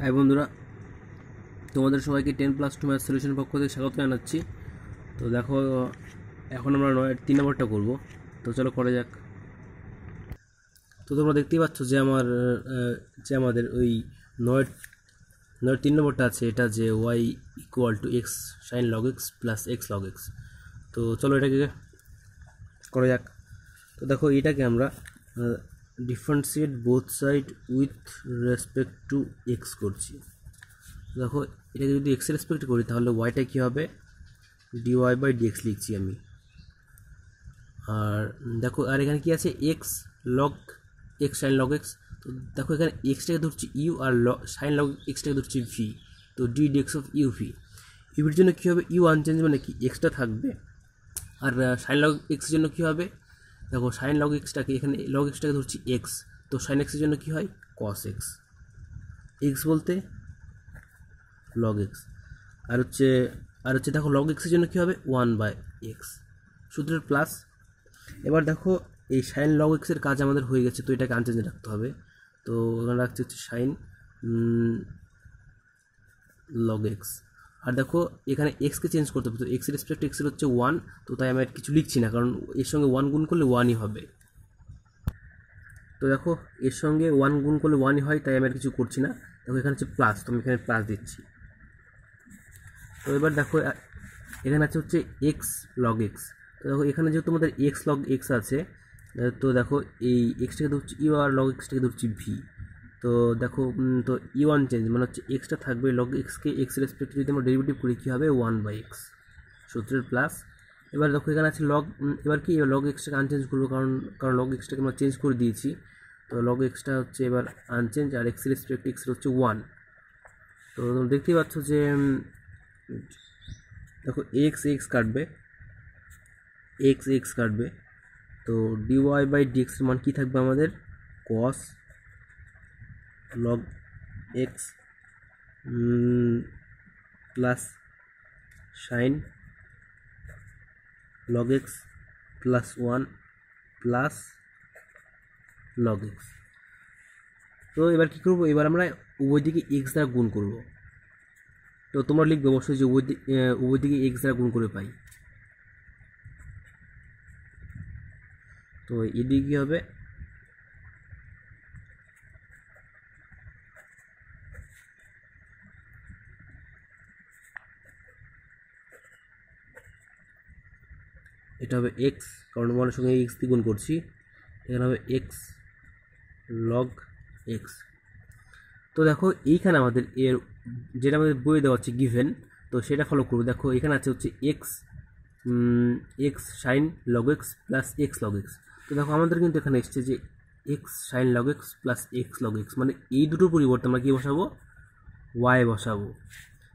हाय बंधुरा तुम्हारे सबाई के 10+2 मैथ सल्यूशन पक्ष থেকে স্বাগত জানাচ্ছি। तो देखो এখন আমরা 9 নম্বরটা করব। तो চলো করা যাক। তো তোমরা দেখতেই পাচ্ছ যে আমাদের ওই 9 নম্বরটা আছে, এটা যে y = x sin log x + x log x। তো চলো এটাকে করা যাক। তো দেখো এটাকে আমরা differentiate both side with respect to x করছি। দেখো এটাকে যদি এক্স এর রেসপেক্ট করি তাহলে ওয়াইটা কী হবে, ডিওয়াই বাই ডিএক্স লিখছি আমি। আর দেখো আর এখানে কী আছে, x log x sine log x. তো দেখো এখানে এক্সটাকে ধরছি ইউ আর সাইন লগ এক্সটাকে ধরছি ভি। তো d dx of u v, ইউভির জন্য কী হবে, ইউ আনচেঞ্জ মানে কি এক্সটা থাকবে। আর সাইন লগ এক্সের জন্য কী হবে, দেখো সাইন লগ এক্সটাকে এখানে লগ এক্সটাকে ধরছি এক্স। তো সাইন এক্সের জন্য কী হয় কস এক্স, এক্স বলতে লগ এক্স। আর হচ্ছে দেখো লগ এক্সের জন্য কী হবে 1/x সূত্রের প্লাস। এবার দেখো এই সাইন লগ এক্সের কাজ আমাদের হয়ে গেছে, তো এটাকে আনচেঞ্জ রাখতে হবে। তো এখানে রাখছি হচ্ছে সাইন লগ এক্স। আর দেখো এখানে এক্সকে চেঞ্জ করতে হবে, তো এক্সের রেসপেক্ট এক্সের হচ্ছে 1। তো তাই আমি আর কিছু লিখছি না, কারণ এর সঙ্গে 1 গুণ করলে 1ই হবে। তো দেখো এর সঙ্গে 1 গুণ করলে 1ই হয়, তাই আমি আর কিছু করছি না। দেখো এখানে হচ্ছে প্লাস, তো আমি এখানে প্লাস দিচ্ছি। তো এবার দেখো এখানে আছে হচ্ছে এক্স লগ এক্স। তো দেখো এখানে যেহেতু আমাদের এক্স লগ এক্স আছে, তো দেখো এই এক্সটাকে ধরছি ইউ আর লগ এক্সটাকে ধরছি ভি। তো দেখো তো ইউ ওয়ান চেঞ্জ মানে হচ্ছে এক্সটা থাকবে, লগ এক্সকে এক্স রেসপেক্টে যদি আমরা ডেরিভেটিভ করি কী হবে 1/x সূত্রের প্লাস। এবার দেখো এখানে আছে লগ, এবার কি লগ এক্সটাকে আনচেঞ্জ করবো, কারণ লগ এক্সটাকে আমরা চেঞ্জ করে দিয়েছি। তো লগ এক্সটা হচ্ছে এবার আনচেঞ্জ, আর এক্স রেসপেক্ট এক্স হচ্ছে 1। তো তোমরা দেখতেই পাচ্ছ যে দেখো এক্স এক্স কাটবে। তো ডিওয়াই বাই ডিএক্সের মান কী থাকবে আমাদের cos log x plus sine log x plus 1 plus log x. তো এবার কী করবো, এবার আমরা উভয় দিকে এক্স দ্বারা গুণ করব। তো তোমরা লিখবে অবশ্যই যে উভয় দিকে এক্স দ্বারা গুণ করে পাই। তো এদিকে কী হবে এটা হবে এক্স, কারণ ওয়ানের সঙ্গে এক্স দিয়ে গুণ করছি। এখানে হবে এক্স লগ এক্স। তো দেখো এইখানে আমাদের এর যেটা আমাদের বইয়ে দেওয়া হচ্ছে গিভেন, তো সেটা ফলো করবো। দেখো এখানে আছে হচ্ছে x x sine log x plus x log x. তো দেখো আমাদের কিন্তু এখানে এসছে যে x sine log x plus x log x, মানে এই দুটোর পরিবর্তে আমরা কী বসাবো ওয়াই বসাবো।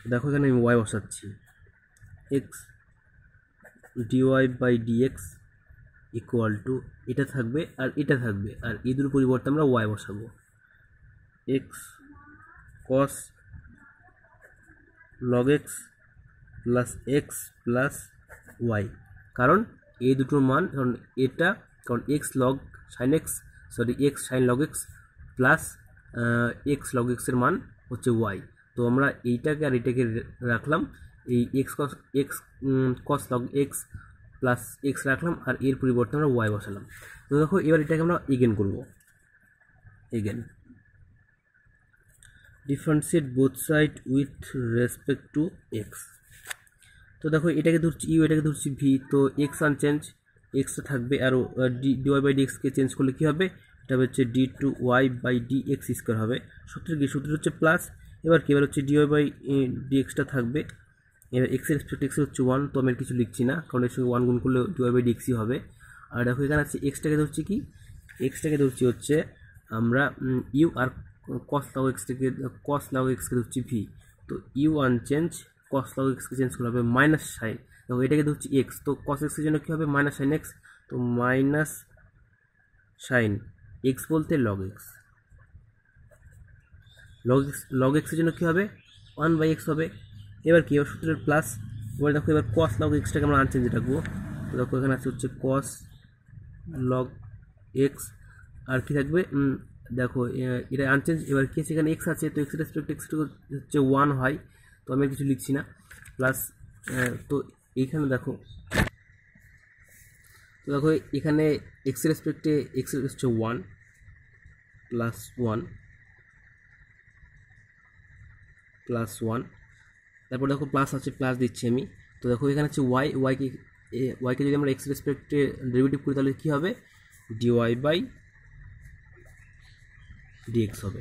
তো দেখো এখানে আমি ওয়াই বসাচ্ছি। X dy by dx equal to এটা থাকবে আর এটা থাকবে, আর এই দুটোর পরিবর্তে আমরা ওয়াই বসাবো। X cos log x plus y, কারণ এই দুটোর মান, কারণ এটা কারণ x log sine x sorry x sine log x plus x log এক্সের মান হচ্ছে ওয়াই। তো আমরা এইটাকে আর এটাকে রাখলাম, এই x cos log x plus x রাখলাম, আর এর পরিবর্তে আমরা ওয়াই বসালাম। তো দেখো এবার এটাকে আমরা এগেন করব। Again differentiate both side with respect to x. তো দেখো এটাকে ধরছি ইউ এটাকে ধরছি ভি। তো এক্স আনচেঞ্জ, এক্সটা থাকবে, আর ডিওয়াই বাই ডি এক্সকে চেঞ্জ করলে কী হবে, এটা হচ্ছে d2y by d x square হবে সূত্রের কি সূত্র হচ্ছে প্লাস। এবার কি এবার হচ্ছে ডিওয়াই বাই ডি এক্সটা থাকবে, এবার এক্সের রেসপেক্ট এক্সের হচ্ছে 1। তো আমি কিছু লিখছি না, কারণ এর সঙ্গে 1 গুণ করলে ডিওয়াই বাই ডি এক্সই হবে। আর দেখো এখানে আছে এক্সটাকে ধরছি কি এক্সটাকে ধরছি হচ্ছে আমরা ইউ, আর কস লগ এক্সকে ধরছি ভি। তো ইউ আনচেঞ্জ, কস লগ এক্সকে চেঞ্জ করা হবে মাইনাস সাইন। দেখো এটাকে ধরছি এক্স, তো কস এক্সের জন্য কী হবে মাইনাস সাইন এক্স। তো মাইনাস সাইন এক্স বলতে লগ এক্স, লগ এক্সের জন্য কী হবে 1/x হবে। এবার কি এবার সূত্রের প্লাস। এবার দেখো এবার কস লগ এক্সটাকে আমরা আনচেঞ্জ রাখবো। তো দেখো এখানে আছে হচ্ছে কস লগ এক্স, আর কি থাকবে देखो ये आनचेंज एबार के सेখানে x আছে তো x এর রেসপেক্ট x হচ্ছে 1 হয় তো আমি কিছু লিখছি না প্লাস তো এইখানে দেখো এখানে x এর রেসপেক্টে x হচ্ছে 1 প্লাস 1 প্লাস 1 তারপর দেখো প্লাস আছে প্লাস দিচ্ছি আমি তো দেখো এখানে আছে y y কে যদি আমরা x এর রেসপেক্টে ডেরিভেটিভ করি তাহলে কি হবে dy dx হবে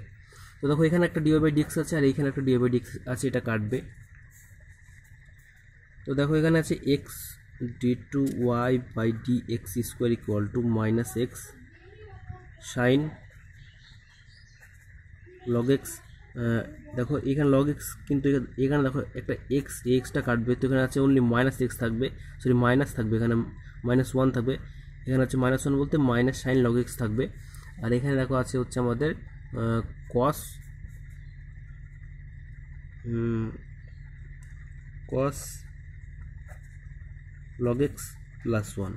তো দেখো এখানে একটা dy dx আছে আর এইখানে একটা dy dx আছে এটা কাটবে তো দেখো এখানে আছে x d2y dx square equal to minus x sin log x দেখো এখানে log x কিন্তু এখানে দেখো একটা x x টা কাটবে তো এখানে আছে only minus x থাকবে সরি minus থাকবে এখানে minus 1 থাকবে এখানে আছে minus 1 বলতে minus sin log x থাকবে আর এখানে দেখো আছে হচ্ছে আমাদের cos cos log x plus 1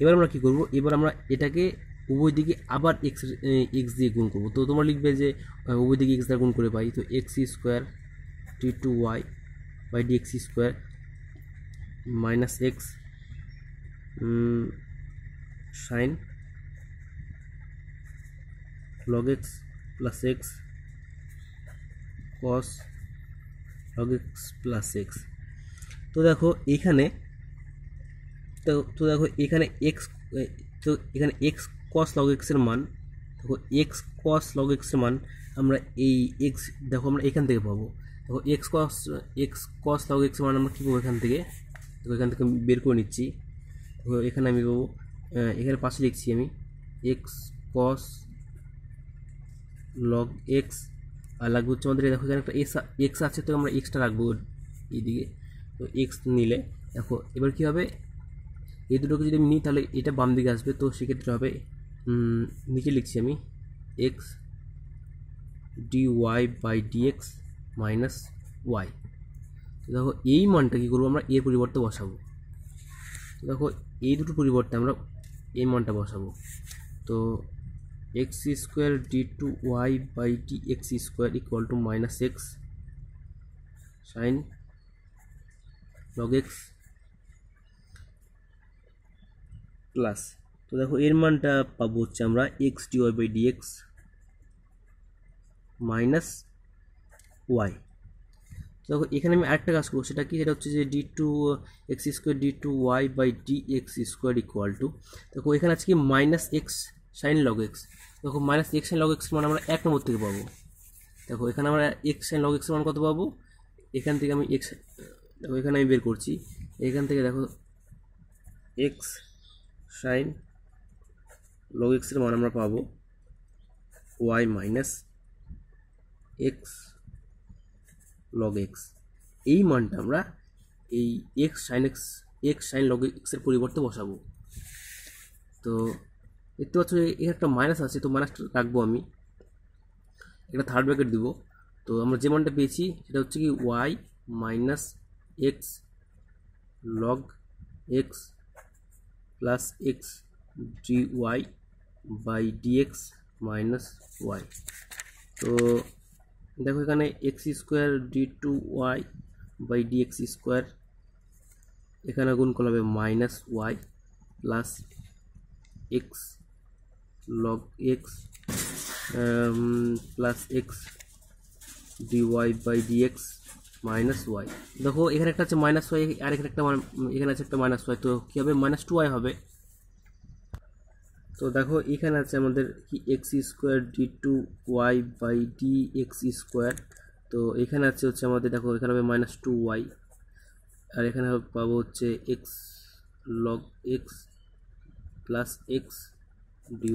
এবার আমরা কি করব এবার আমরা এটাকে উভয় দিকে আবার x x দিয়ে গুণ করব তো তোমরা লিখবে যে উভয় দিকে x দ্বারা গুণ করে পাই তো x2 d2y dx2 - x sin log x plus x cos log x plus x তো দেখো এখানে তো দেখো এখানে x তো এখানে x cos log x এর মান দেখো x cos log x এর মান আমরা এই x দেখো আমরা এখান থেকে পাবো দেখো x cos log x এর মান আমরা কি পাবো এখান থেকে দেখো এখান থেকে বের করে নিচ্ছি দেখো এখানে আমি পাবো এখানে পাশে লিখছি আমি x cos log x আর লাগবে হচ্ছে আমাদের দেখো এখানে একটা x আছে তো আমরা x টা রাখবো এইদিকে তো x নিলে দেখো এবার কি হবে এই দুটোকে যদি নি তাহলে এটা বাম দিকে আসবে তো সে ক্ষেত্রে হবে নিচে লিখছি আমি x dy dx - y তো দেখো এই মানটা কি করব আমরা এর পরিবর্তে বসাবো তো দেখো এই দুটো পরিবর্তে আমরা এই মানটা বসাবো তো x2 d2y dx2 = -x sin log x plus তো দেখো এর মানটা পাবো হচ্ছে আমরা x dy dx - y তো দেখো এখানে আমি আরেকটা কাজ করব সেটা কি সেটা হচ্ছে যে d2 x2 d2y dx2 = দেখো এখানে আছে কি -x sin log x দেখো -x sin log x মানে আমরা এক নম্বর থেকে পাবো দেখো এখানে আমরা x sin log x মান কত পাবো এখান থেকে আমি x দেখো এখানে আমি বের করছি এখান থেকে দেখো x sin log x এর মান আমরা পাবো y - x log x এই মানটা আমরা এই x sin log x এর পরিবর্তে বসাবো তো দেখতে পাচ্ছ এখানে একটা মাইনাস আছে তো মাইনাসটা রাখবো আমি এটা থার্ড ব্র্যাকেট দিব তো আমরা যে মানটা পেয়েছি সেটা হচ্ছে কি y - x log x plus x dy dx - y তো দেখো এখানে x2 d2y dx2 এখানে গুণ করলে হবে - y plus x log x plus x dy dx - y দেখো এখানে একটা আছে - y আর এখানে একটা এখানে আছে একটা - y তো কি হবে -2y হবে তো দেখো এখানে আছে আমাদের কি x2 d2y dx2 তো এখানে আছে হচ্ছে আমাদের দেখো এখানে হবে -2y আর এখানে পাবো হচ্ছে x log x plus x dy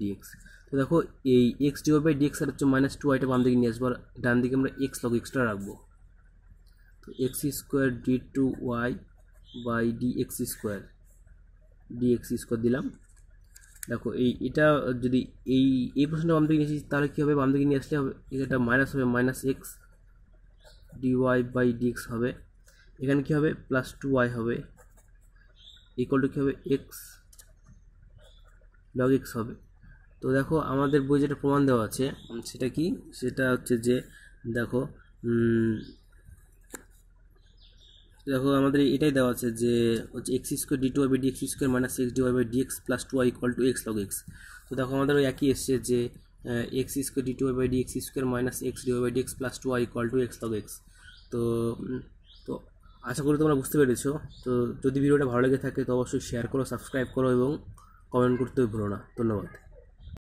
dx তো দেখো এই x dy dx এর হচ্ছে -2y টা বাম দিকে নিয়ে আসব আর ডান দিকে আমরা x log x টা রাখবো তো x2 d2y dx2 দিলাম দেখো এই এটা যদি এই এই প্রশ্নটা বাম দিকে নিয়ে আসি তাহলে কি হবে বাম দিকে নিয়ে আসলে হবে এটা মাইনাস হবে -x dy dx হবে এখানে কি হবে +2y হবে = কি হবে x log x হবে তো দেখো আমাদের বই যেটা প্রমাণ দেওয়া আছে সেটা কি, সেটা হচ্ছে যে দেখো দেখো আমাদের এটাই দেওয়া আছে যে হচ্ছে x square d two by d x square minus six d y by d x plus two y equal to x log x. তো দেখো আমাদের ওই একই এসছে যে x square d two by d x square minus x d y by d x plus two y equal to x log x. তো তো আশা করি তোমরা বুঝতে পেরেছো। তো যদি ভিডিওটা ভালো লেগে থাকে তো অবশ্যই শেয়ার করো, সাবস্ক্রাইব করো এবং কমেন্ট করতেও ভুলো না। ধন্যবাদ।